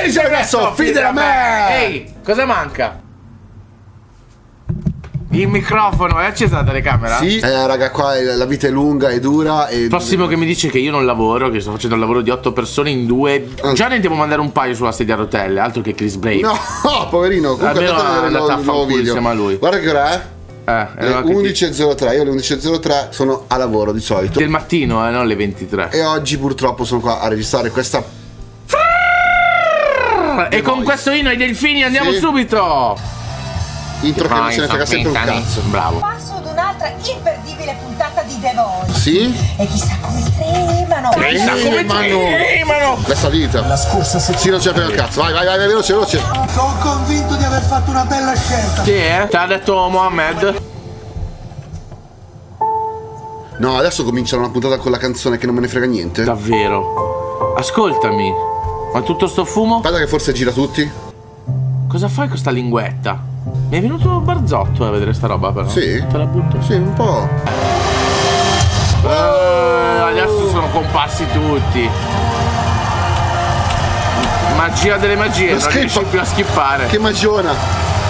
Felice adesso, fidati a me! Ehi, cosa manca? Il microfono, è accesa la telecamera? Sì, raga, qua la vita è lunga e dura. E... prossimo che mi dice che io non lavoro, che sto facendo un lavoro di 8 persone in 2. Già ne devo mandare un paio sulla sedia a rotelle, altro che Chris Brave. No, poverino, comunque è andata a fare insieme a lui. Guarda che ora è? Le 11.03, io alle 11.03 sono a lavoro di solito. Del mattino, non alle 23. E oggi purtroppo sono qua a registrare questa. E con questo inno ai delfini andiamo subito! Intro che non se ne frega sempre un cazzo. Bravo. Passo ad un'altra imperdibile puntata di The Voice. Sì. E chissà come tremano. Chissà come tremano. La salita. La scorsa settimana. Sì, non c'è il cazzo. Vai, vai, vai, veloce, veloce. Sono convinto di aver fatto una bella scelta. Sì, eh? T'ha detto Mohammed. No, adesso cominciano una puntata con la canzone che non me ne frega niente. Davvero. Ascoltami. Ma tutto sto fumo? Guarda che forse gira tutti. Cosa fai con sta linguetta? Mi è venuto barzotto a vedere sta roba però. Sì? Te la butto? Sì, un po'. Adesso sono comparsi tutti. Magia delle magie, non riesci più a schippare. Che magiona.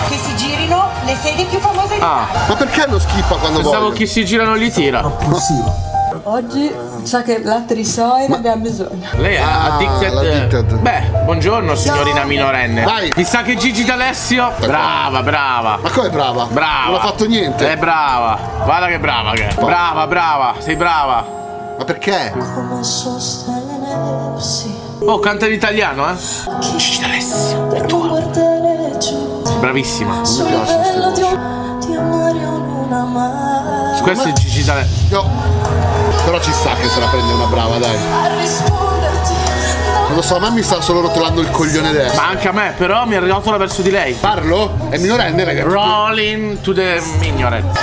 Che si girino le sedie più famose di Italia. Ma perché lo schippa quando vuole? Pensavo che si girano li tira. Oggi sa che latte di soia ne abbiamo bisogno. Lei è addicted. Beh, buongiorno signorina minorenne. Vai. Mi sa che Gigi D'Alessio. Brava, brava. Ma come brava? Brava. Non ha fatto niente. È brava. Guarda che brava che è. Brava, brava. Sei brava. Ma perché? Oh, canta in italiano, eh? Gigi D'Alessio, è tua. Bravissima. Non mi piace questo. Questo è Gigi D'Alessio. No. Però ci sta che se la prende una brava, dai. Non lo so, a me mi sta solo rotolando il coglione destro. Ma anche a me, però mi rotola verso di lei. Parlo? È minorenne, ragazzi. Rolling to the minorette.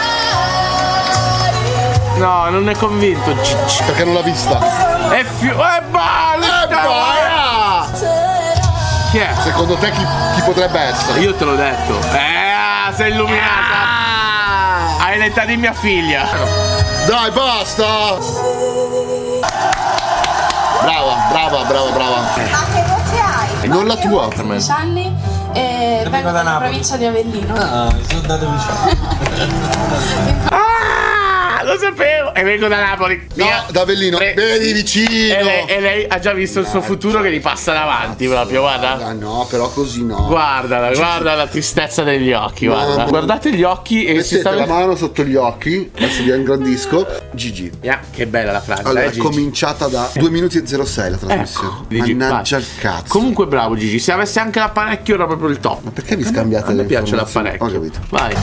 No, non è convinto, Gigi. Perché non l'ha vista. È fiu... è balla! Chi è? Secondo te chi potrebbe essere? Io te l'ho detto. Sei illuminata. Hai l'età di mia figlia. Dai, basta! Brava, brava, brava, brava. Ma che voce hai? Non la tua, Carmen. 10 anni e vengo dalla provincia di Avellino. Ah, mi sono andato vicino. Ah, lo sapevo! E vengo da Napoli. No, da Avellino. Vedi vicino. E lei ha già visto il suo futuro che gli passa davanti proprio, guarda. No, però così no. Guardala, guarda la tristezza degli occhi, guarda. Guardate gli occhi e si sta... mettete la mano sotto gli occhi, adesso vi ingrandisco. Gigi. Che bella la frase. Allora, è cominciata da 2 minuti e 06 la trasmissione. Ecco, mannaggia il cazzo. Comunque bravo Gigi, se avessi anche l'apparecchio era proprio il top. Ma perché vi scambiate le informazioni? Mi piace l'apparecchio. Ho capito. Vai.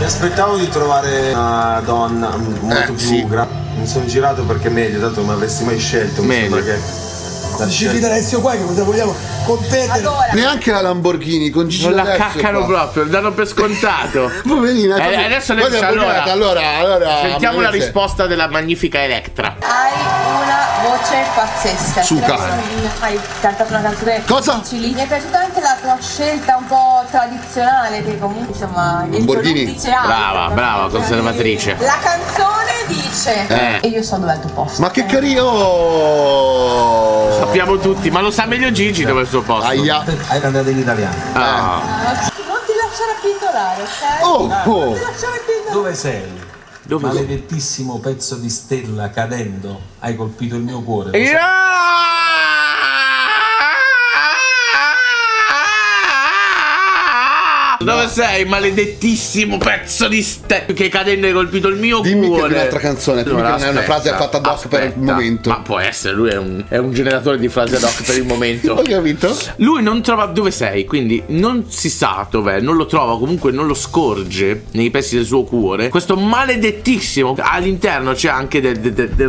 Mi aspettavo di trovare una donna molto più grande. Mi sono girato perché è meglio, tanto non avresti mai scelto. Meglio che con Gigi D'Alessio qua che cosa vogliamo competere? Allora. Neanche la Lamborghini con Gigi D'Alessio. Non la caccano proprio, danno per scontato. Poverina. Adesso ne dice allora. Sentiamo la risposta della magnifica Elettra. Hai una voce pazzesca. Suca. Hai cantato una canzone. Cosa? Mi è piaciuta anche la tua scelta un po' tradizionale che comunque insomma Lamborghini. Brava, brava conservatrice. La canzone dice e io sono dove è il tuo posto. Ma che carino! Lo sappiamo tutti, ma lo sa meglio Gigi dove è il suo posto. Aia. Hai cantato in italiano. Non ti lasciare pindolare, ok? Non ti lasciare pindolare. Dove sei? Maledettissimo pezzo di stella cadendo. Hai colpito il mio cuore. Dove sei, maledettissimo pezzo di step che cadendo hai colpito il mio cuore. Dimmi che è un'altra canzone, dimmi che non è una frase fatta ad hoc per il momento. Ma può essere, lui è un generatore di frase ad hoc per il momento. Ho capito? Lui non trova dove sei, quindi non si sa dov'è, non lo trova, comunque non lo scorge nei pezzi del suo cuore. Questo maledettissimo, all'interno c'è anche del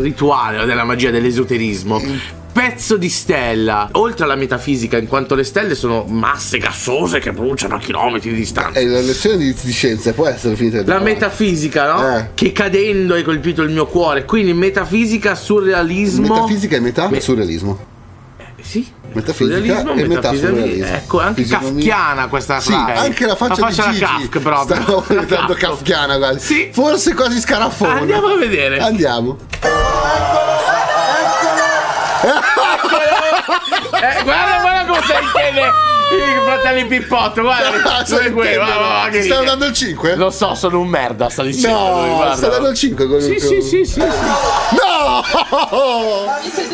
rituale, della magia, dell'esoterismo. Pezzo di stella. Oltre alla metafisica, in quanto le stelle sono masse gassose che bruciano a chilometri di distanza. La lezione di scienze può essere finita. La metafisica, no? Che cadendo hai colpito il mio cuore. Quindi metafisica, surrealismo. Metafisica e surrealismo. Sì. Metafisica e metasurrealismo. Ecco, anche kafkiana questa frase. Sì, anche la faccia di Gigi Kafka proprio. Stavo diventando kafkiana, guarda. Sì. Forse quasi scarafone. Andiamo a vedere. Andiamo. Guarda come sei insieme i fratelli Pippotto, guarda. Ci stanno dando il 5? Lo so, sono un merda, sta dicendo. No, sta dando il 5 comunque. Sì. No!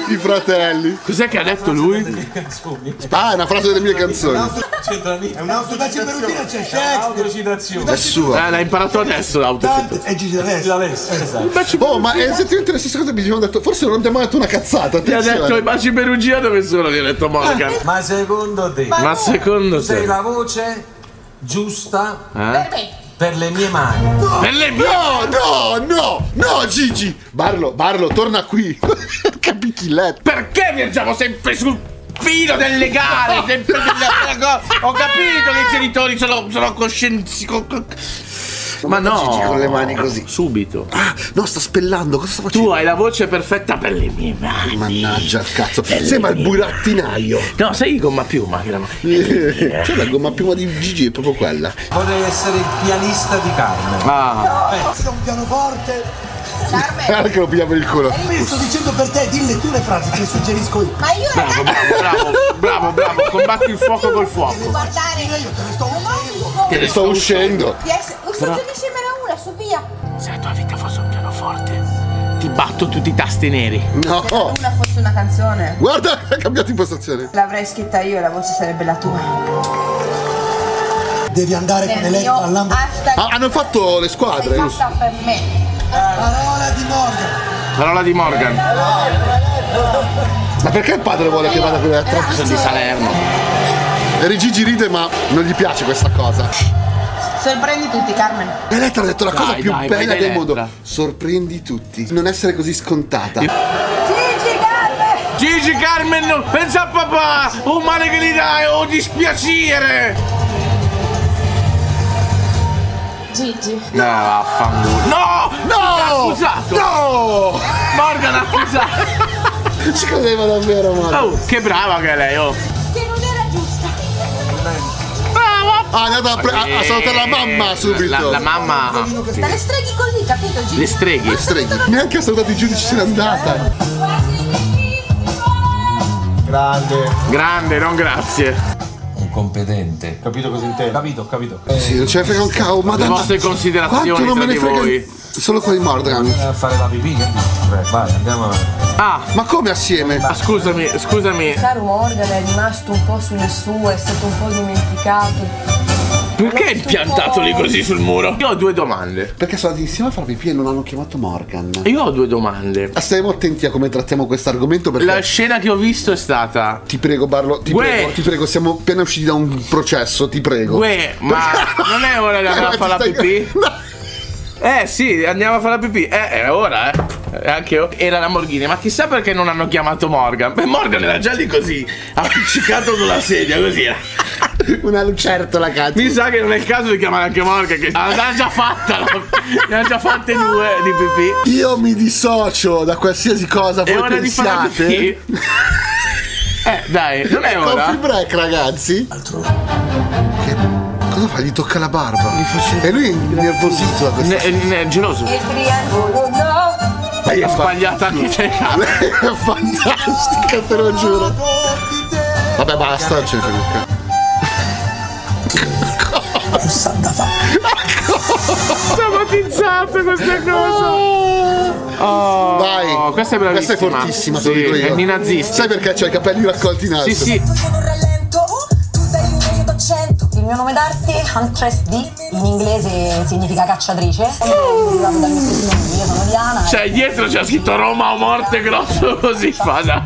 I fratelli. Cos'è che ha detto lui? Ah, è una frase delle mie canzoni. È un'autocitazione per dire c'è Shakespeare. È sua. L'ha imparato adesso l'autocitazione. È Gigi D'Alessio. Oh, ma effettivamente la stessa cosa mi hanno detto. Forse non ti ha mai detto una cazzata. Ti ha detto i baci Perugia dove sono? Gli ha detto Morgan. Ma secondo te? Ma secondo te? Sei la voce giusta? Per me. Per le mie mani. No, per le mie no, Gigi. Barlo, torna qui. Capichilletto. Perché viaggiamo sempre sul filo delle gare? Sempre della... Ho capito che i genitori sono coscienzi. Ma no, Gigi con le mani così. Subito. Ah, no, sta spellando. Cosa sta facendo? Tu hai la voce perfetta per le mie mani. Mannaggia il cazzo. Sembra il burattinaio. No, sai gomma piuma. Cioè la gomma piuma di Gigi è proprio quella. Vorrei essere il pianista di Carmen. Ah, no, un pianoforte. Guarda che lo piglia per il culo. Sto dicendo per te, dille tu le frasi che suggerisco io. Ma io ragazzi... Bravo, combatti il fuoco col fuoco. Guardare, io te ne sto uscendo. Però... una su via. Se la tua vita fosse un pianoforte, ti batto tutti i tasti neri. No. Se una fosse una canzone. Guarda, ha cambiato impostazione. L'avrei scritta io, la voce sarebbe la tua. Devi andare con Elettra Lamborghini. Hanno fatto le squadre. L'hai fatta per me. Parola di Morgan. Ma perché il padre vuole che vada con Elettra? Sono di Salerno. E Gigi ride ma non gli piace questa cosa. Sorprendi tutti, Carmen. Elettra ha detto la cosa più bella del mondo. Sorprendi tutti. Non essere così scontata. Gigi Carmen, no. Pensa a papà. Un male che gli dai, o dispiacere. Gigi. No, affanculo. No! No! Morgan ha accusato. Ci credeva davvero, Morgan. Oh, che brava che è lei, oh. Che non era giusta. Brava! Ah, è andata a salutare la mamma subito. La mamma. Dalle streghe così, capito, Gigi? Le streghe. Neanche ha salutato i giudici, se n'è andata. Grande, non grazie. Competente. Capito cosa intendo? Capito. Sì, non ce ne frega un cavolo, ma le vostre considerazioni. Quanto non me ne frega voi. Solo con i Morgan. A fare la pipì. Vai, andiamo avanti. Ah, ma come assieme? Ma scusami. Caro Morgan è rimasto un po' sulle sue, è stato un po' dimenticato. Perché hai impiantato lì così sul muro? Io ho due domande. Perché sono andati insieme a far pipì e non hanno chiamato Morgan? Io ho due domande. Stiamo attenti a come trattiamo questo argomento, perché la scena che ho visto è stata... Ti prego, Barlo, ti prego, siamo appena usciti da un processo, ti prego. Uè, ma non è ora di andare a fare la pipì? No. Sì, andiamo a fare la pipì. È ora, Anche io. Era Lamborghini, ma chissà perché non hanno chiamato Morgan. Beh, Morgan era già lì così, appiccicato sulla sedia, così era. Una lucertola, cazzo. Mi sa che non è il caso di chiamare anche Morgan, che l'ha già fatta. Ne ha già fatte due di pipì. Io mi dissocio da qualsiasi cosa voi pensiate. Dai, non è ora. Coffee break, ragazzi. Cosa fa? Gli tocca la barba. E lui è nervosito da questa cosa. È geloso. Lei è sbagliata anche te. Lei è fantastica, te lo giuro. Vabbè, basta, non c'è più. Traumatizzato questa cosa. Oh, vai. Questa è bravissima. Questa è fortissima, sì, te lo dico io. È nazista. Sai perché c'ha i capelli raccolti in alto? Sì. Il mio nome d'arte, Huntress D, in inglese significa cacciatrice. Io sono Diana. Cioè dietro c'è scritto Roma o morte grosso così, Fada.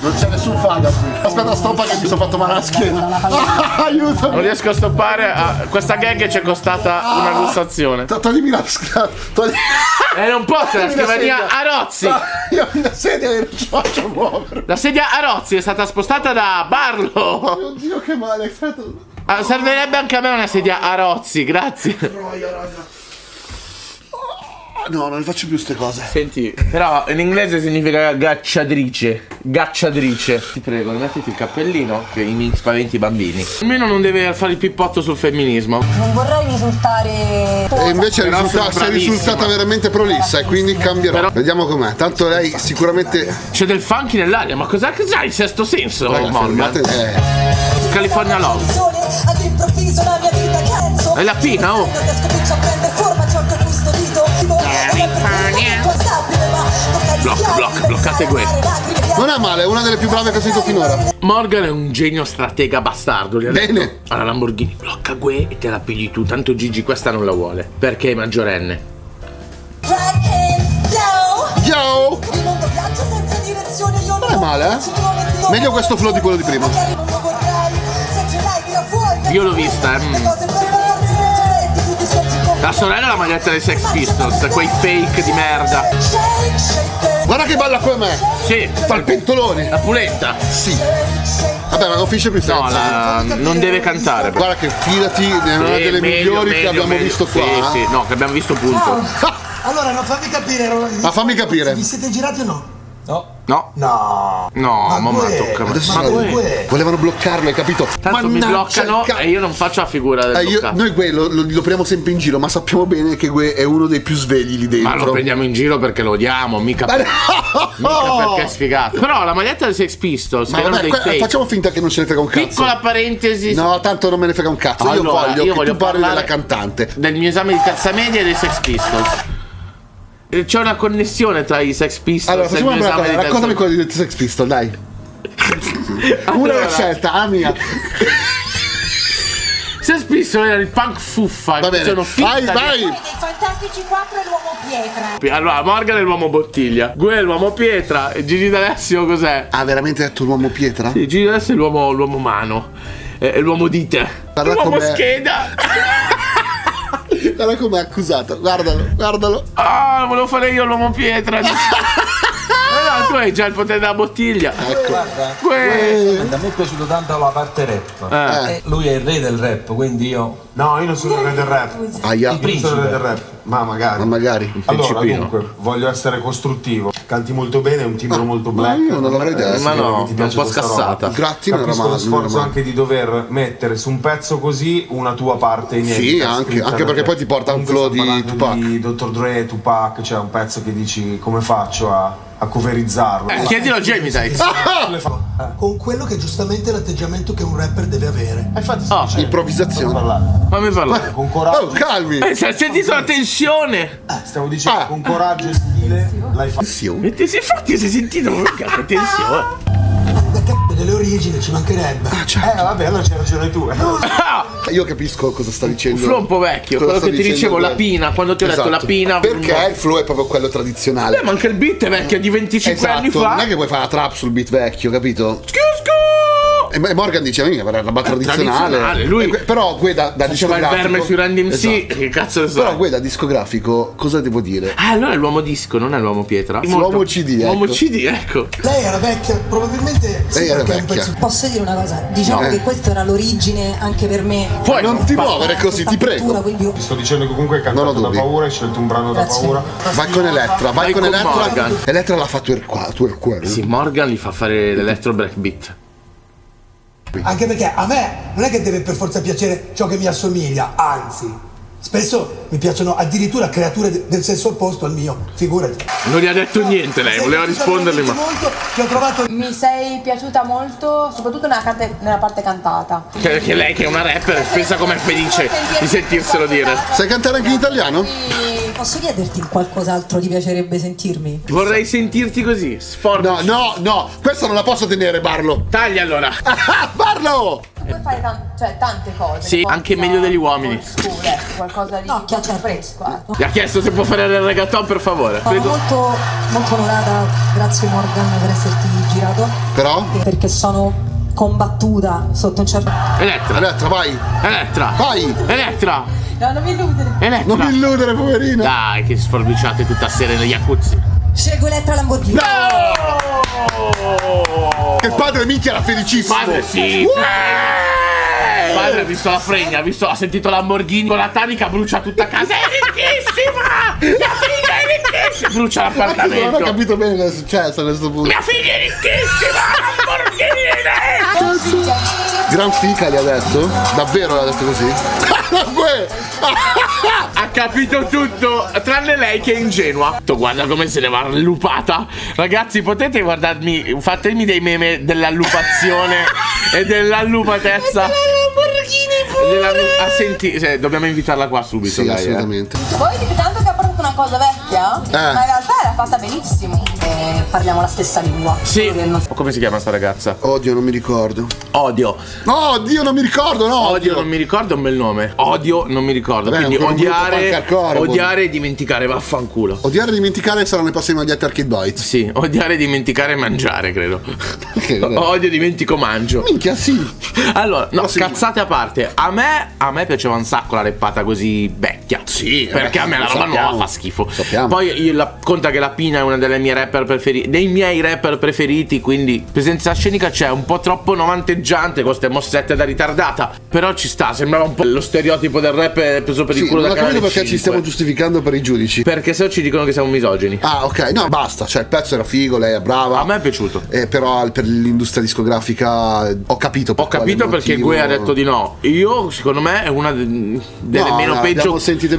Non c'è nessun fada qui. Aspetta, stoppa che mi sono fatto male alla schiena. Aiuto! Non riesco a stoppare. Questa gag ci è costata una gussazione. Toglimi la schiena. Non posso, la scrivania a Rozzi. La sedia non ci faccio muovere. La sedia a Rozzi è stata spostata da Barlo. Oddio, che male. Servirebbe anche a me una sedia a Rozzi, grazie. No, non faccio più queste cose. Senti, però in inglese significa gacciatrice. Gacciatrice. Ti prego, mettiti il cappellino che mi spaventi i bambini. Almeno non deve fare il pippotto sul femminismo. Non vorrei risultare... E invece sei risultata veramente prolissa e quindi cambierò. Però... Vediamo com'è. Tanto lei sicuramente... C'è del funky nell'aria, ma cos'è che c'hai? Il sesto senso, raga, Morgan? California Love. È la pina, oh! Bloccate Guè. Non è male, è una delle più brave che ho sentito finora. Morgan è un genio stratega bastardo. Bene. Alla Lamborghini, blocca Guè e te la pigli tu. Tanto Gigi questa non la vuole, perché è maggiorenne. Yo! Non è male, eh? Meglio questo flow di quello di prima. Io l'ho vista, La sorella è la maglietta dei Sex Pistols, quei fake di merda. Guarda che balla come me. Sì. Fa il pentolone. La puletta. Sì. Vabbè, ma non finisce più senza. No, non deve cantare. Guarda che fidati, è una delle migliori che abbiamo visto qua. Sì, sì, no, che abbiamo visto punto. Allora, non fammi capire, ma fammi capire. Vi siete girati o no? No. No. No, mamma tocca. Volevano bloccarlo, hai capito? Tanto mi bloccano e io non faccio la figura del bloccato. Noi Guè lo prendiamo sempre in giro, ma sappiamo bene che Guè è uno dei più svegli lì dentro. Ma lo prendiamo in giro perché lo odiamo, mica, mica perché è sfigato. Però la maglietta del Sex Pistols, ma vabbè, facciamo finta che non ce ne frega un cazzo. Piccola parentesi. No, tanto non me ne frega un cazzo. Allora, io voglio che tu parli della cantante. Del mio esame di terza media e dei Sex Pistols. C'è una connessione tra i Sex Pistols. Allora, facciamo una cosa, raccontami quello di Sex Pistols, dai. Allora, una scelta, mia. Sex Pistols era il punk fuffa. Va bene, sono vai, vai! Dei Fantastici 4 è l'uomo pietra. Allora, Morgan è l'uomo bottiglia, Guè è l'uomo pietra e Gigi D'Alessio cos'è? Ah, veramente hai detto l'uomo pietra? Sì, Gigi D'Alessio è l'uomo mano, è l'uomo dite, l'uomo scheda. Guarda com'è accusato, guardalo, guardalo. Ah, volevo fare io l'uomo pietra. No, tu hai già il potere della bottiglia. Ecco. Guarda, a me è piaciuto tanto la parte rap. Lui è il re del rap, quindi io... No, io non sono il re del rap. Il principe del rap. Ma magari. Allora, comunque, voglio essere costruttivo. Canti molto bene, è un timbro molto black. Io non l'avrei detto. Ma no, ti piace un po' scassata. Grazie, non era male. Capisco lo sforzo anche di dover mettere su un pezzo così una tua parte inedita. Sì, anche perché poi ti porta un flow di Tupac. Di Dr. Dre, Tupac, cioè un pezzo che dici come faccio a coverizzarlo. Chiedilo a Jamie, dai. Con quello che è giustamente l'atteggiamento che un rapper deve avere. Infatti, improvvisazione. Fammi parlare. Con coraggio. Oh, calmi. Si è sentito la tensione. Stavo dicendo, con coraggio e stile l'hai fatto. Infatti, si è sentito la tensione. Delle origini ci mancherebbe. Certo. Vabbè, allora c'hai ragione tu. Io capisco cosa sta dicendo. Il flow è un po' vecchio, quello che ti dicevo, la pina, quando ti ho detto la pina. Perché il flow è proprio quello tradizionale. Ma anche il beat è vecchio, di 25 anni fa. Non è che puoi fare la trap sul beat vecchio, capito? E Morgan dice, la roba tradizionale. Lui però Guè da discografico, il verme più random, sì, che cazzo ne so. Però Guè da discografico, cosa devo dire? Allora è l'uomo disco, non è l'uomo pietra. L'uomo CD, ecco. L'uomo CD, ecco. Lei era vecchia, probabilmente. Lei era vecchia. Posso dire una cosa? Diciamo che questa era l'origine anche per me. Poi non ti muovere così, ti prego. Ti sto dicendo che comunque hai cantato da paura, hai scelto un brano da paura. Vai con Elettra, vai con Elettra. Elettra l'ha fatto il cuore. Sì, Morgan gli fa fare l'elettro breakbeat. Anche perché a me non è che deve per forza piacere ciò che mi assomiglia, anzi, spesso mi piacciono addirittura creature del sesso opposto al mio, figurati. Non gli ha detto niente lei, voleva risponderle, ma... Mi sei piaciuta molto, soprattutto nella parte cantata. Perché lei che è una rapper pensa com'è felice di sentirselo dire. Sai cantare anche in italiano? Posso chiederti qualcos'altro ti piacerebbe sentirmi? Vorrei sentirti così, sforzo. No, questa non la posso tenere, Barlo. Taglia allora. Barlo! Tu puoi fare tante cose. Sì, anche meglio degli uomini. Qualcosa lì. No, chiaccia fresca. Gli ha chiesto se può fare il reggaeton, per favore. Sono molto, molto onorata, grazie Morgan per esserti girato. Però? Perché sono combattuta sotto un certo... Elettra, vai! Elettra! Vai! Elettra! No, non mi illudere. Elettra. Non mi illudere, poverina. Dai, che sforbiciate tutta sera negli jacuzzi. Scelgo Elettra Lamborghini. No! Che padre minchia era felicissimo. Padre sì. Padre ha visto la fregna, ha sentito Lamborghini con la tanica, brucia tutta casa. È ricchissima! La figlia è si brucia l'appartamento. Non ho capito bene cosa è successo a questo punto. Mia figlia è ricchissima, Lamborghini. Gran fica, gli ha detto? Davvero l'ha detto così? Ha capito tutto, tranne lei che è ingenua. Guarda come se ne va lupata. Ragazzi, potete guardarmi, fatemi dei meme della lupazione e della lupatezza. Ah, senti, cioè, dobbiamo invitarla qua subito. Sì, dai, assolutamente. Voi dite tanto che ha portato una cosa vecchia, ma in realtà era fatta benissimo. Parliamo la stessa lingua. Sì. Come si chiama sta ragazza? Odio, non mi ricordo. Odio. No, Odio, non mi ricordo, no. Odio, non mi ricordo è un bel nome. Odio, non mi ricordo. Beh, quindi odiare, odiare e dimenticare, vaffanculo. Odiare e dimenticare saranno i prossimi odiati al Kid Bites. Sì, odiare, dimenticare e mangiare, credo. Perché? Odio, dimentico, mangio. Minchia, sì. Allora, no, sì, cazzate a parte. A me piaceva un sacco la reppata così vecchia. Sì, perché a me la roba nuova fa schifo. Sappiamo. Poi io conta che la Pina è una delle mie rapper preferite, dei miei rapper preferiti, quindi presenza scenica c'è, un po' troppo novanteggiante con ste mossette da ritardata, però ci sta, sembrava un po' lo stereotipo del rap preso per il culo da Canale 5. Perché ci stiamo giustificando per i giudici? Perché se no ci dicono che siamo misogini. Ah, ok, no, basta, cioè il pezzo era figo, lei è brava. A me è piaciuto. Però per l'industria discografica ho capito. Ho capito perché Guè ha detto di no. Io secondo me è una delle meno peggio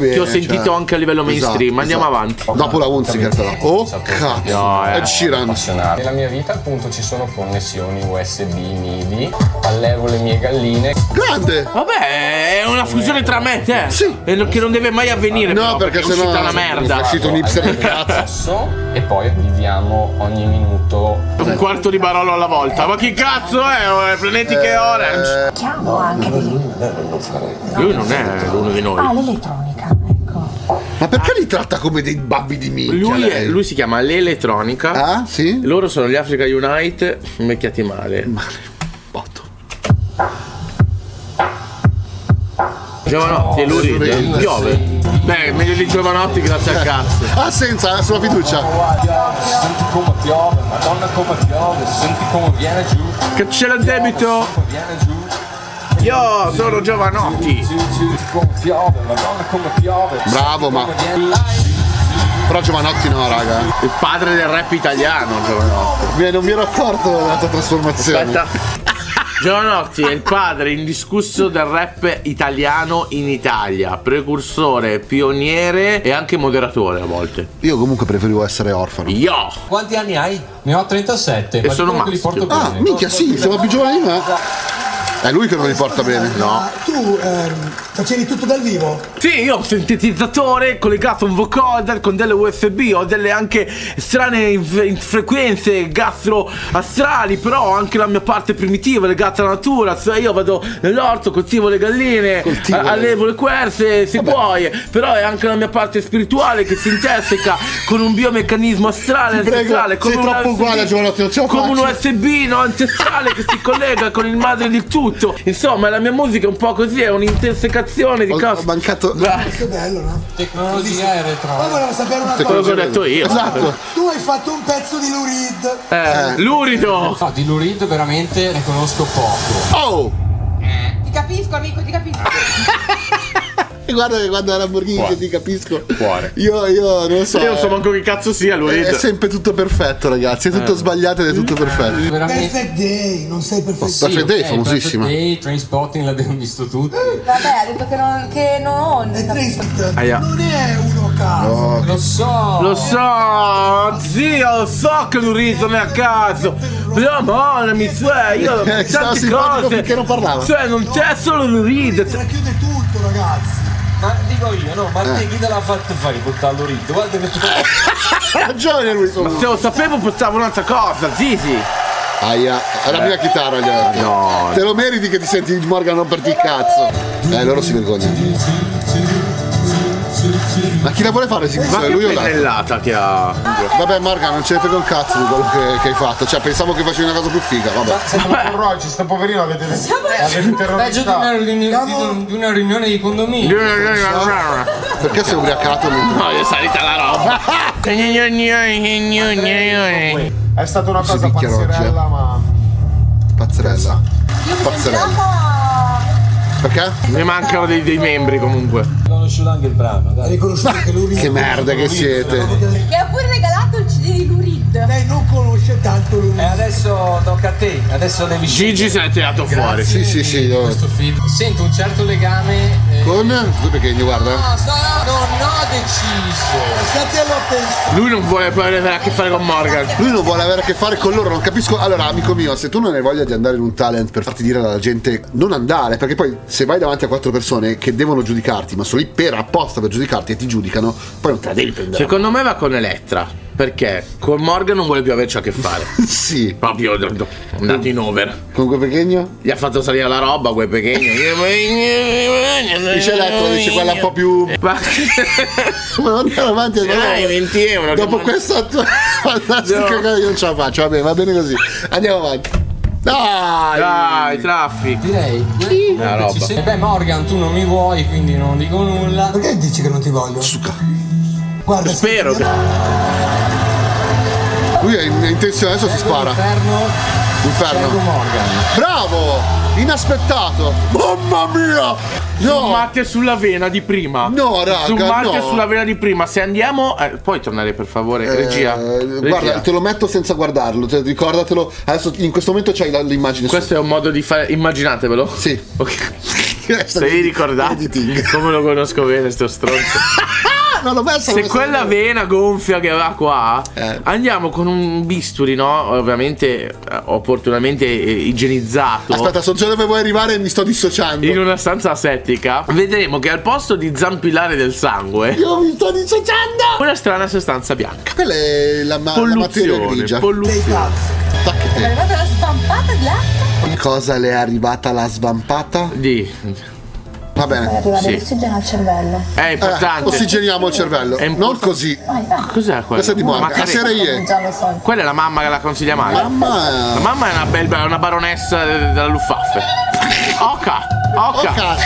che ho sentito, cioè, anche a livello mainstream. Ma andiamo avanti. Dopo la Hunziker però. Oh cazzo. No, nella mia vita appunto ci sono connessioni USB, MIDI, allevo le mie galline. Grande! Vabbè, è una fusione tra me e te. Sì. Che non deve mai avvenire. No, però, perché sennò è una merda. È uscito un hipster del cazzo. E poi avviviamo ogni minuto un quarto di barolo alla volta. Ma che cazzo è? Planetica e Orange. Chiamo anche lui non è uno di noi. Ah, l'elettronica. Ma perché li tratta come dei babbi di minchia? Lui si chiama l'elettronica. Ah, sì? Loro sono gli Africa Unite. Mecchiati male. Male. Botto. Jovanotti, no, e lui piove. Beh, meglio di Jovanotti grazie al cazzo. Ah, senza, sulla fiducia. Senti come piove, madonna come piove, senti come viene giù. Che c'è il debito? Viene giù. Io sono Jovanotti. Bravo, ma però Jovanotti no, raga. Il padre del rap italiano, Jovanotti. Non mi ero accorto della tua trasformazione. Aspetta. Jovanotti è il padre indiscusso del rap italiano in Italia, precursore, pioniere e anche moderatore a volte. Io comunque preferivo essere orfano. Io! Quanti anni hai? Ne ho 37. E sono maschio. Ah, minchia, sì, siamo più giovani di me. È lui che non li porta bene. No. Tu facevi tutto dal vivo? Sì, io ho un sintetizzatore collegato a un vocoder con delle USB, ho delle anche strane frequenze gastroastrali, però ho anche la mia parte primitiva legata alla natura, cioè io vado nell'orto, coltivo le galline, allevo le querce, se vuoi, però è anche la mia parte spirituale che si interseca con un biomeccanismo astrale, ancestrale, come sei troppo uguale, Giovanni, come un USB no, ancestrale che si collega con il madre di tutto. Insomma, la mia musica è un po' così, è un'intersecazione di cose. Ho mancato. Che bello, no? Tecnologia elettronica. Ma volevo sapere una cosa. Quello che ho detto io. Esatto. Tu hai fatto un pezzo di Lurid. Lurido. No, di Lurid veramente ne conosco poco. Oh! Ti capisco, amico, ti capisco. Guarda, guarda la Lamborghini che ti capisco. Cuore. Io non so. Io non so manco che cazzo sia lui. È sempre tutto perfetto, ragazzi. È tutto sbagliato ed è tutto perfetto. Perfect Day, non sei perfetto. Sì, Perfect Day è famosissima. Perfect Day, Trainspotting l'abbiamo visto tutti. Vabbè, ha detto che non è non è uno a caso. No. Lo so. Zio, lo so che lui non è a caso. Però mamma mi sa, io tante cose che non parlavo. Cioè, non c'è solo Lurid. Racchiude tutto, ragazzi. Ma dico io, no, ma te chi te l'ha fatto fare portarlo Lurido? Guarda che ha ragione lui. Ma se lo sapevo portavo un'altra cosa, Zizi. Aia, è la mia chitarra, gli no. Te lo meriti che ti senti il Morgan non per il cazzo. Loro si vergognano. Ma chi la vuole fare? Ma che pennellata che ha. Vabbè, Morgan, non ce ne frega un cazzo di quello che hai fatto. Cioè, pensavo che facevi una cosa più figa. Vabbè. Ma con Roy, sto poverino avete peggio di una riunione di condominio. Perché sei ubriacato? No, è salita la roba. È stata una cosa pazzerella, ma pazzerella. Pazzerella. Perché? Mi mancano dei membri comunque. riconosciuto anche il brano, dai. Hai riconosciuto anche l'Urid. Che merda che siete. E ha pure regalato il CD di l'Urid. Lei non conosce tanto l'Urid. E adesso tocca a te, adesso devi scegliere. Gigi se l'è tirato fuori. Sì, sì, sì. Questo film. Sento un certo legame. Con? Lui perché gli guarda? No, non ho deciso. Lui non vuole avere a che fare con Morgan. Lui non vuole avere a che fare con loro, non capisco. Allora, amico mio, se tu non hai voglia di andare in un talent per farti dire dalla gente non andare, perché poi se vai davanti a quattro persone che devono giudicarti, ma sono lì per apposta per giudicarti e ti giudicano, poi non te la devi prendere. Secondo me va con Elettra. Perché con Morgan non vuole più averci a che fare. Sì. Proprio andato in over. Con Guè Pequeno? Gli ha fatto salire la roba Guè Pequeno. Dice Elettra, dice quella un po' più. Ma non andare avanti. Dai, 20 euro. Dopo questa fantastica cosa io non ce la faccio. Va bene così. Andiamo avanti. Dai, dai, traffic. Direi sì. Una roba. Beh, Morgan, tu non mi vuoi, quindi non dico nulla. Perché dici che non ti voglio? Suca. Guarda, spero che. Lui è in intenzione, adesso si spara. Inferno. Bravo! Inaspettato! Mamma mia! No. Zoomate sulla vena di prima. No, raga, zoomate sulla vena di prima. Se andiamo... puoi tornare per favore, regia? Guarda, te lo metto senza guardarlo, cioè, ricordatelo. Adesso in questo momento c'hai l'immagine. Questo è un modo di fare... Immaginatevelo. Sì. Ok. Se vi ricordate come lo conosco bene, sto stronzo. No, messo, se quella vena gonfia che va qua, andiamo con un bisturi, no? Ovviamente opportunamente igienizzato. Aspetta, so già dove vuoi arrivare e mi sto dissociando. In una stanza asettica vedremo che al posto di zampillare del sangue, io mi sto dissociando, una strana sostanza bianca. Quella è la, la materia grigia. Polluzione. È arrivata la svampata di latte? Cosa le è arrivata la svampata? Di... Va bene. Sì. Ossigeno al cervello. È importante. Ossigeniamo il cervello. Non così. Cos'è quella? Questa è di Morgan. Quella è la mamma che la consiglia mai. La mamma è una bella, una baronessa della Luffaffe. Oca. Oca.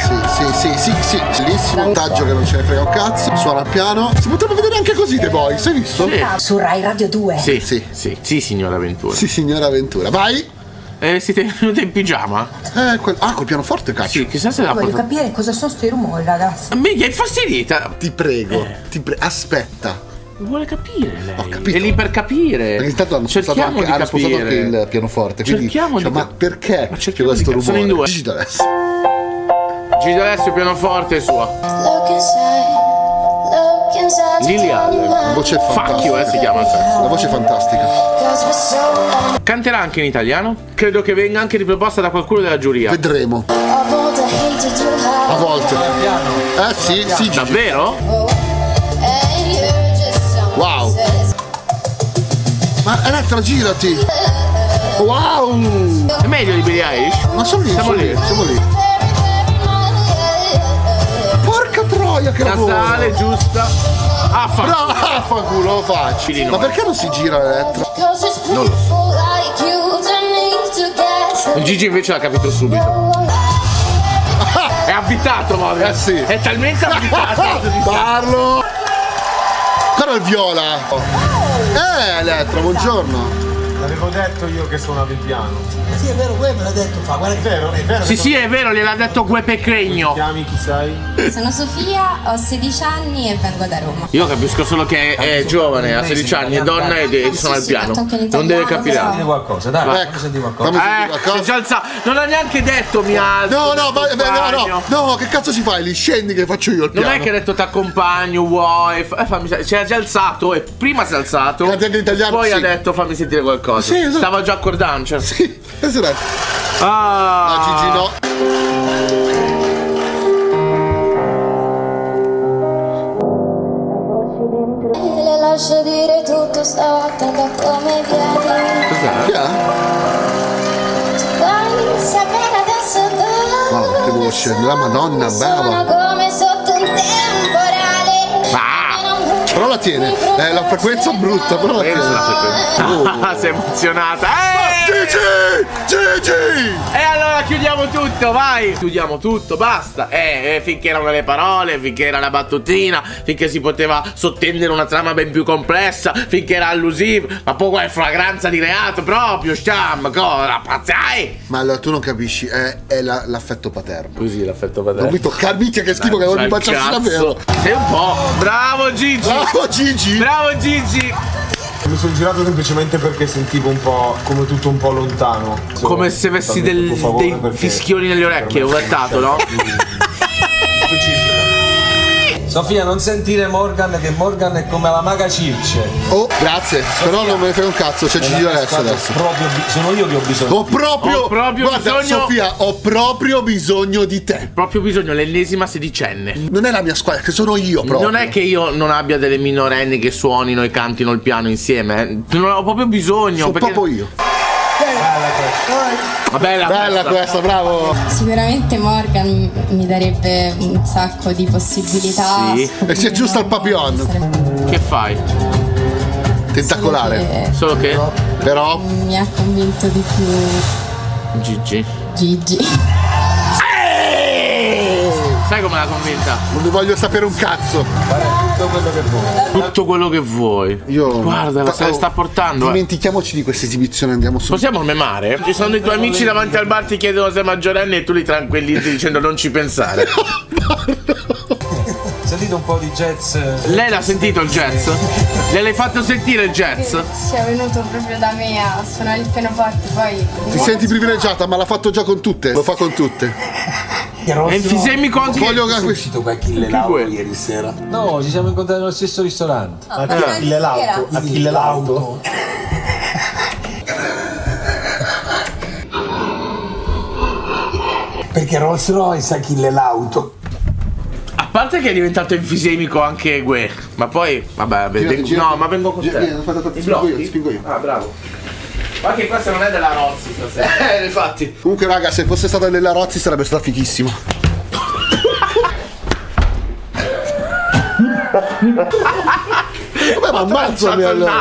Sì. Bellissimo montaggio che non ce ne frega un cazzo. Suona il piano. Si potrebbe vedere anche così The Boys, hai visto? Sì. Su Rai Radio 2. Sì. Sì, signora Ventura. Vai. Siete venuti in pigiama? Col pianoforte, cazzo. Sì, chissà se la porta... Voglio capire cosa sono sti rumori, ragazzi. Minchia, è infastidita. Ti prego, aspetta. Vuole capire lei. Ho capito. È lì per capire. Perché intanto hanno spostato anche, il pianoforte. Quindi, cerchiamo di... Ma perché c'è questo rumore? Sono in due. Gigi D'Alessio. Gigi D'Alessio, pianoforte sua. Liliana. Voce fantastica. Facchio, si chiama il senso. La voce è fantastica. Canterà anche in italiano? Credo che venga anche riproposta da qualcuno della giuria. Vedremo. A volte. Sì, Gigi. Davvero? Wow. Ma Elettra, girati. Wow. È meglio di Billie Eilish? Ma sono lì. Siamo lì. Che nasale giusta. Affanculo, facile. Ma perché non si gira Elettra? Non lo so. Gigi invece l'ha capito subito. È avvitato, Morgan. Sì. È talmente avvitato. Parlo. Però il viola. Elettra, buongiorno. L'avevo detto io che suonavi il piano. Sì, è vero, Guè me l'ha detto, fa, guarda, è vero. È vero, gliel'ha detto Guè Pequeno. Ti chiami, chi sei? Sono Sofia, ho 16 anni e vengo da Roma. Io capisco solo che è giovane, ha 16 anni, è donna e suona il piano. Non deve capire. Fammi qualcosa, dai, non ha neanche detto mi alzo. No, che cazzo ci fai lì? Scendi che faccio io il piano. Non è che ha detto t'accompagno, vuoi, fammi sentire. C'era già alzato, e prima si è alzato. Poi ha detto fammi sentire qualcosa. Sì, esatto. Stava già accordando, cioè. Sì, esatto. Ah, no, Gigi no. Le lascio dire tutto stavolta da come viene. Cos'è? Vuoi sapere adesso dove? Ma che voce, la Madonna, brava. Come sotto un temporale. Però la tiene, la frequenza brutta, però la tiene. Ah, sei emozionata. Gigi! Gigi! E allora chiudiamo tutto, vai! Chiudiamo tutto, basta! Finché erano le parole, finché era la battutina, finché si poteva sottendere una trama ben più complessa, finché era allusivo, ma poi è flagranza di reato proprio, sciam, cosa, pazzai! Ma allora tu non capisci, è l'affetto paterno. Così, l'affetto paterno. Non mi tocca, minchia, che schifo, che non mi baciassi davvero! Sei un po'! Bravo Gigi! Bravo Gigi! Bravo Gigi! Mi sono girato semplicemente perché sentivo un po' come tutto un po' lontano. Come se avessi dei fischioni nelle orecchie, un gattato, no? Sofia, non sentire Morgan, che Morgan è come la maga Circe. Oh, grazie. Sofia, però non me ne frega un cazzo, c'è Gigi D'Alessio adesso. Sono io che ho bisogno. Ho proprio bisogno. Sofia, ho proprio bisogno di te. Proprio bisogno, l'ennesima sedicenne. Non è la mia squadra, che sono io proprio. Non è che io non abbia delle minorenni che suonino e cantino il piano insieme. Non ho proprio bisogno. Sono perché... proprio io. Ma bella questa, bravo! Sicuramente Morgan mi darebbe un sacco di possibilità. Sì. E si aggiusta il papillon. Sarebbe... Che fai? Tentacolare. Solo che... Però... Mi ha convinto di più... Gigi. Sai come l'ha convinta? Non voglio sapere un cazzo. Fare tutto quello che vuoi. Tutto quello che vuoi. Io... Guarda, se la sta portando. Dimentichiamoci di questa esibizione, andiamo su. Possiamo memare? Ci sono dei tuoi amici davanti al bar, ti chiedono se sei maggiorenne e tu li tranquillizzi dicendo non ci pensare. Sentito un po' di jazz. Lei l'ha sentito il jazz? Le l'hai fatto sentire il jazz? Sì, è venuto proprio da me a suonare il pianoforte, poi. Ti senti privilegiata, ma l'ha fatto già con tutte. Lo fa con tutte. E ci siamo incontrati. Voglio che uscito qua Achille Lauto ieri sera. No, ci siamo incontrati nello stesso ristorante. Achille Lauto. Perché Rolls Royce Achille Lauto. A parte che è diventato enfisemico anche Guè. Ma poi, vabbè, vengo con te. Spingo io. Ah, bravo. Ma che questa non è della Rozzi stasera. Infatti. Comunque raga, se fosse stata della Rozzi sarebbe stata fighissima. Vabbè, ma ammazzami allora.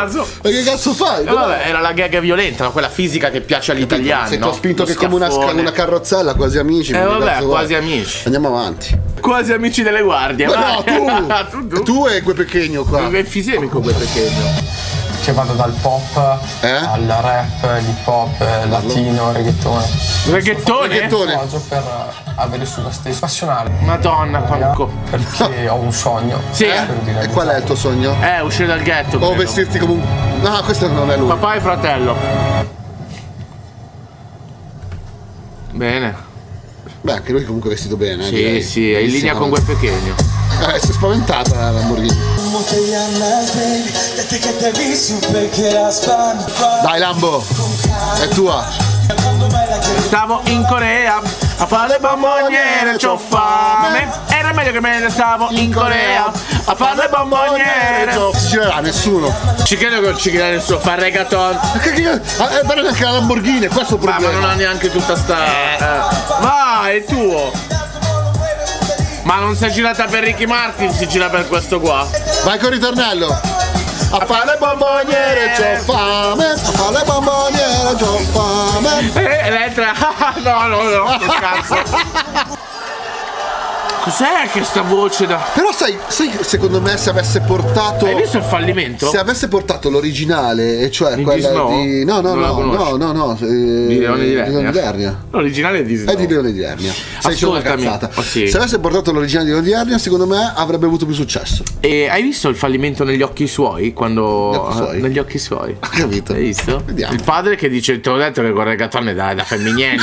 Ma che cazzo fai? Vabbè, era la gag violenta, quella fisica che piace agli italiani. Se ti ho spinto che come una carrozzella, quasi amici. Vabbè, quasi amici. Andiamo avanti. Quasi amici delle guardie. Ma no, tu e Guè Pequeno qua. È fisemico Guè Pequeno. Cioè vado dal pop al rap, l'hip hop, latino, reggaetone. Reggaettone? Per avere sulla stessa passionale. Madonna, quanto. Perché ho un sogno. Sì. E qual è il tuo sogno? Uscire dal ghetto. O vestirti come un... No, questo non è lui. Papà e fratello. Bene. Beh, anche lui comunque è vestito bene. Sì, direi. Sì, è in linea con Guè Pequeno. Si è spaventata la Lamborghini. Dai Lambo, è tua. Stavo in Corea a fare bomboniere, c'ho fame. Era meglio che me ne stavo in Corea a fare bomboniere. Non ci crederà nessuno. Ci credo che non ci crederà nessuno. Fa reggaeton. È bello anche la Lamborghini, questo è il problema. Ma non ha neanche tutta sta... Vai, è tuo. Ma non si è girata per Ricky Martin, si gira per questo qua. Vai col ritornello. A fare bomboniere c'ho fame. A fare bomboniere c'ho fame. Elettra. No, che cazzo. Cos'è che sta voce da... Però sai, secondo me se avesse portato... Hai visto il fallimento? Se avesse portato l'originale, e cioè quella di... No, di Leone Di Lernia. L'originale è di Leone. È di Leone Di Lernia. Ascoltami. Se avesse portato l'originale di Leone Di Lernia, secondo me avrebbe avuto più successo. E hai visto il fallimento negli occhi suoi? Negli occhi suoi. Ho capito. Hai visto? Vediamo. Il padre che dice, te l'ho detto che con reggaeton da femminili.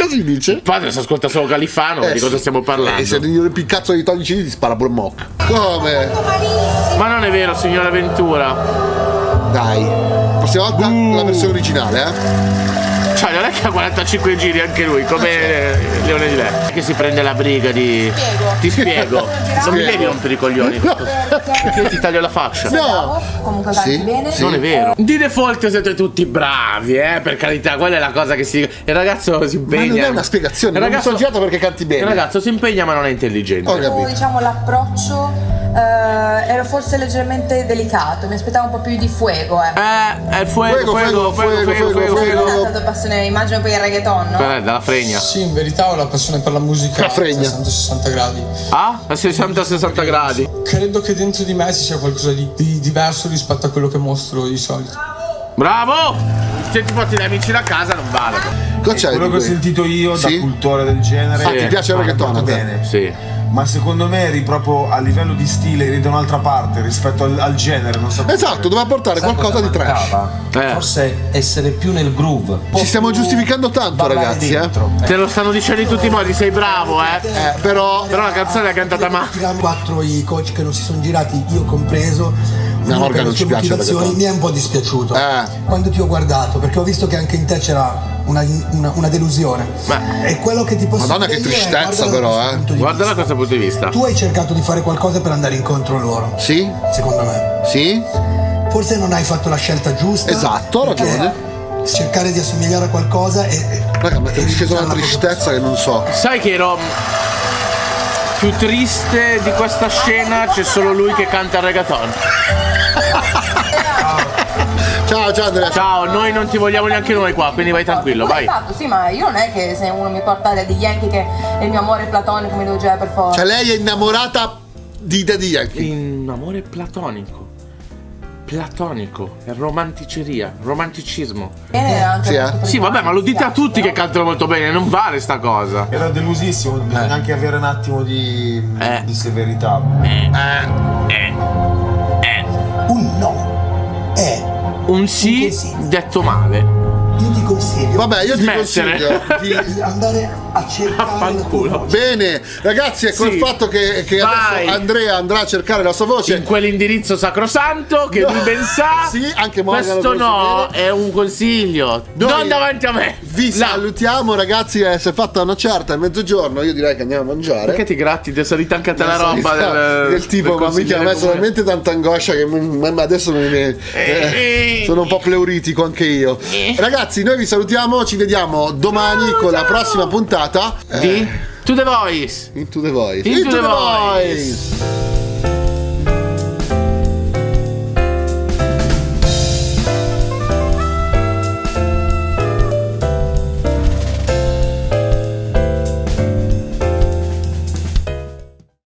Così dice? Il padre si ascolta solo Califano, di cosa stiamo parlando? Il cazzo di Tony Cini ti spara pure mock. Come? Ma non è vero, signora Ventura. Dai, prossima volta la versione originale, cioè non è che ha 45 giri anche lui, come Leone Di Lernia. Che si prende la briga di... Ti spiego. Non mi devi rompere i coglioni. Io ti taglio la faccia. No. Comunque va bene. Non è vero. Di default siete tutti bravi, per carità. Quella è la cosa che si... Il ragazzo si impegna. Ma non è una spiegazione. Il ragazzo... Non mi sono girato perché canti bene. Il ragazzo si impegna ma non è intelligente. Oh, diciamo l'approccio... era forse leggermente delicato, mi aspettavo un po' più di fuego. È fuego. Non è tanto passione, immagino, per il reggaeton, no? Beh, dalla fregna. Sì, in verità ho la passione per la musica. La fregna. A 60 gradi. Ah? A 60-60 gradi. Credo che dentro di me ci sia qualcosa di diverso rispetto a quello che mostro di solito. Bravo! Se ti porti gli amici da casa non vale. Cosa quello che ho sentito io da cultore del genere. Ti piace il reggaeton? Bene. Sì. Ma secondo me eri proprio a livello di stile, eri da un'altra parte rispetto al genere, non so. Esatto, doveva portare qualcosa di trash. Forse essere più nel groove. Ci stiamo giustificando tanto, ragazzi. Te lo stanno dicendo in tutti i modi, sei bravo, Però la canzone l'ha cantata male. Quattro i coach che non si sono girati, io compreso. No, Morgan non ci piace. Mi è un po' dispiaciuto quando ti ho guardato, perché ho visto che anche in te c'era una delusione. Ma è quello che ti posso dire. Madonna, che tristezza, però, Guarda da questo punto di vista. Tu hai cercato di fare qualcosa per andare incontro loro. Sì. Secondo me. Sì. Forse non hai fatto la scelta giusta. Esatto, ragione. Cercare di assomigliare a qualcosa e... Raga, ma è sceso una tristezza che non so. Sai che ero... più triste di questa scena c'è solo lui che canta il reggaeton. Ciao Andrea. Ciao, noi non ti vogliamo neanche noi qua, quindi vai tranquillo, vai. Fatto, sì, ma io non è che se uno mi porta degli Yankee che il mio amore platonico mi devo girare per forza. Cioè lei è innamorata di Daddy Yankee. In amore platonico. Platonico, è romanticeria, romanticismo. Sì, vabbè, ma lo dite a tutti che cantano molto bene, non vale sta cosa. Era delusissimo, bisogna anche avere un attimo di severità. Un no è un sì detto male. Io ti consiglio. Vabbè, io ti consiglio di andare a cercare la tua voce. Bene, ragazzi, è col fatto che adesso Andrea andrà a cercare la sua voce in quell'indirizzo sacrosanto che lui ben sa. Sì, anche Morgan. Questo no, è un consiglio. Non davanti a me. Vi salutiamo, ragazzi. Si è fatta una certa a mezzogiorno. Io direi che andiamo a mangiare. Perché ti gratti? Ti è salita anche a te la roba del tipo. Ma mi ha messo veramente tanta angoscia che adesso sono un po' pleuritico anche io. Ragazzi, noi vi salutiamo, ci vediamo domani con la prossima puntata di To The Voice. In To The Voice.